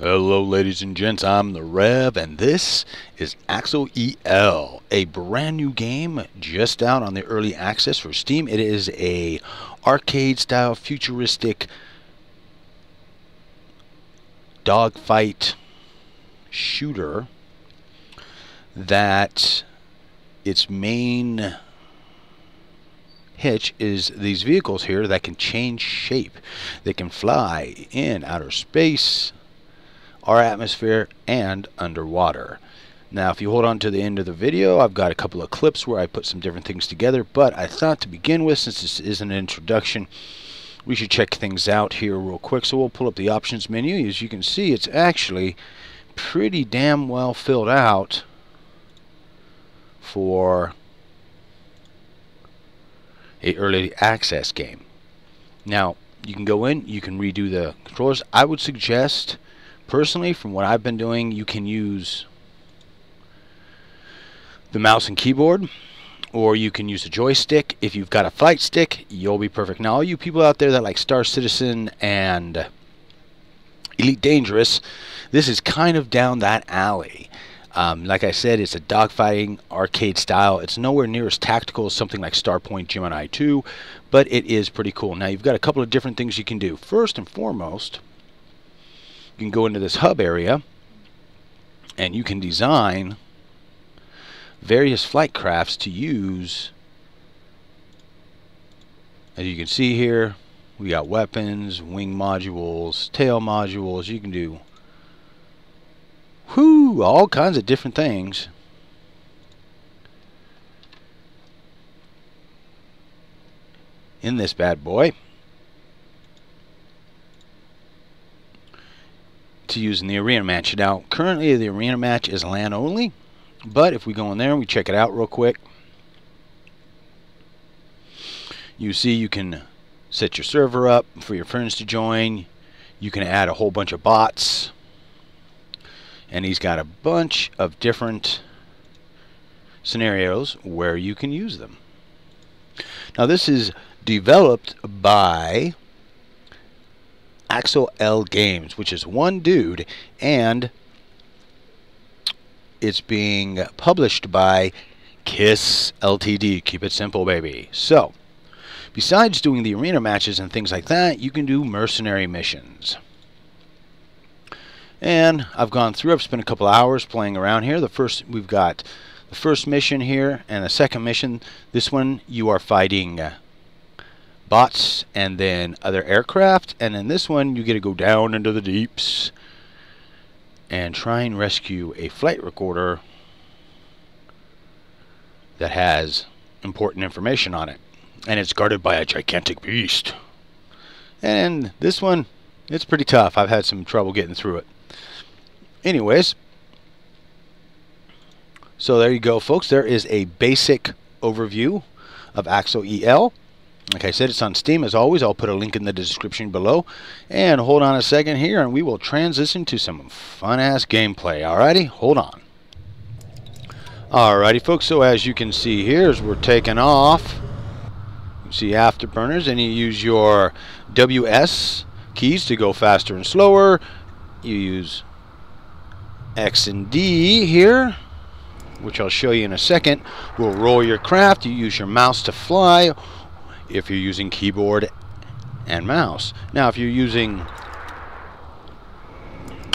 Hello ladies and gents, I'm the Rev and this is Axe EL, a brand new game just out on the early access for Steam. It is a arcade style futuristic dogfight shooter that its main hitch is these vehicles here that can change shape. They can fly in outer space, our atmosphere, and underwater. Now if you hold on to the end of the video, I've got a couple of clips where I put some different things together, but I thought to begin with, since this is an introduction, we should check things out here real quick. So we'll pull up the options menu. As you can see, it's actually pretty damn well filled out for an early access game. Now you can go in, you can redo the controllers. I would suggest, personally, from what I've been doing, you can use the mouse and keyboard, or you can use a joystick. If you've got a flight stick, you'll be perfect. Now, all you people out there that like Star Citizen and Elite Dangerous, this is kind of down that alley. Like I said, it's a dogfighting arcade style. It's nowhere near as tactical as something like Starpoint Gemini 2, but it is pretty cool. Now, you've got a couple of different things you can do. First and foremost, you can go into this hub area and you can design various flight crafts to use. As you can see here, we got weapons, wing modules, tail modules. You can do all kinds of different things. In this bad boy, to use in the arena match. Now currently the arena match is LAN only, but if we go in there and we check it out real quick, you see you can set your server up for your friends to join. You can add a whole bunch of bots, and he's got a bunch of different scenarios where you can use them. Now this is developed by Axe Eel Games, which is one dude, and it's being published by KISS LTD. Keep it simple, baby. So, besides doing the arena matches and things like that, you can do mercenary missions. And I've gone through, I've spent a couple hours playing around here. We've got the first mission here and the second mission. This one, you are fighting bots and then other aircraft, and in this one you get to go down into the deeps and try and rescue a flight recorder that has important information on it, and it's guarded by a gigantic beast. And this one, it's pretty tough. I've had some trouble getting through it. Anyways, so there you go folks, there is a basic overview of Axe EL. Like I said, it's on Steam as always. I'll put a link in the description below. And hold on a second here and we will transition to some fun-ass gameplay. Alrighty, hold on. Alrighty folks, so as you can see here, as we're taking off, you see afterburners, and you use your WS keys to go faster and slower. You use X and D here, which I'll show you in a second. We'll roll your craft. You use your mouse to fly, if you're using keyboard and mouse. Now if you're using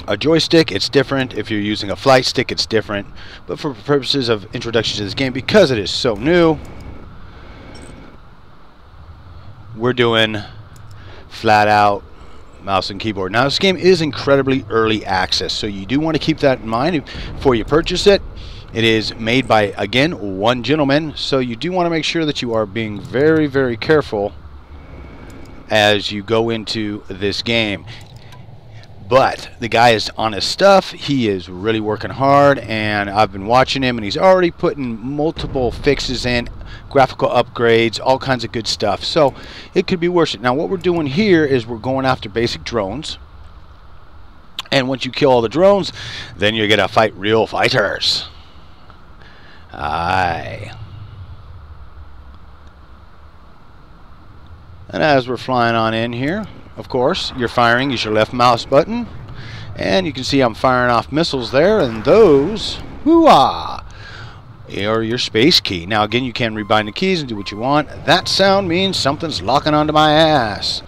a joystick, it's different. If you're using a flight stick, it's different. But for purposes of introduction to this game, because it is so new, we're doing flat out mouse and keyboard. Now this game is incredibly early access, so you do want to keep that in mind before you purchase it. It is made by, again, one gentleman, so you do want to make sure that you are being very, very careful as you go into this game. But the guy is on his stuff. He is really working hard, and I've been watching him, and he's already putting multiple fixes in, graphical upgrades, all kinds of good stuff. So it could be worth it. Now what we're doing here is we're going after basic drones, and once you kill all the drones, then you're going to fight real fighters. Aye. And as we're flying on in here, of course, your firing is your left mouse button, And you can see I'm firing off missiles there, and those, hoo-ah, are your space key. Now again, you can rebind the keys and do what you want. That sound means something's locking onto my ass.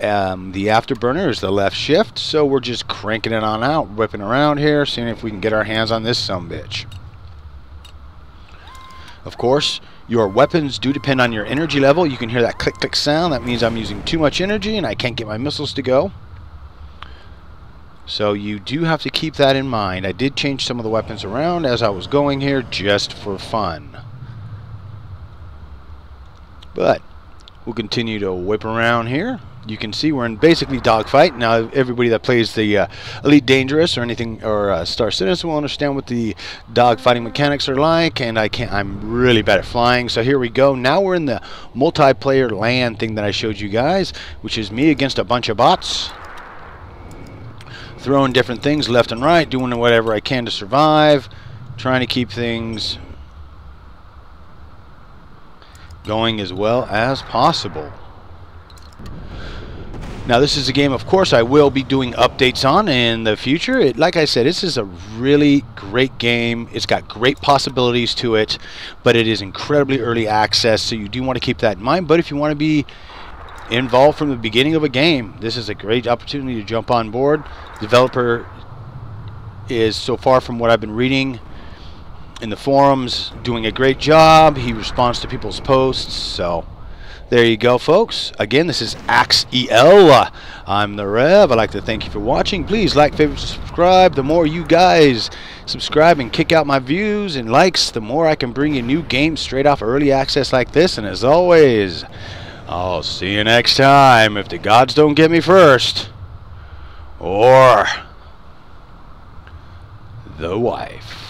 The afterburner is the left shift, so we're just cranking it on out, whipping around here, seeing if we can get our hands on this sumbitch. Of course, your weapons do depend on your energy level. You can hear that click click sound. That means I'm using too much energy and I can't get my missiles to go. So you do have to keep that in mind. I did change some of the weapons around as I was going here just for fun. But we'll continue to whip around here. You can see we're in basically dogfight. Now everybody that plays the Elite Dangerous or anything or Star Citizen will understand what the dogfighting mechanics are like, and I'm really bad at flying. So here we go. Now we're in the multiplayer LAN thing that I showed you guys, which is me against a bunch of bots. Throwing different things left and right, doing whatever I can to survive, trying to keep things going as well as possible. Now this is a game, of course, I will be doing updates on in the future. Like I said, this is a really great game. It's got great possibilities to it, but it is incredibly early access, so you do want to keep that in mind. But if you want to be involved from the beginning of a game, this is a great opportunity to jump on board. The developer is, so far from what I've been reading in the forums, doing a great job. He responds to people's posts, so... there you go, folks. Again, this is Axe EL. I'm the Rev. I'd like to thank you for watching. Please like, favorite, subscribe. The more you guys subscribe and kick out my views and likes, the more I can bring you new games straight off early access like this. And as always, I'll see you next time if the gods don't get me first. Or the wife.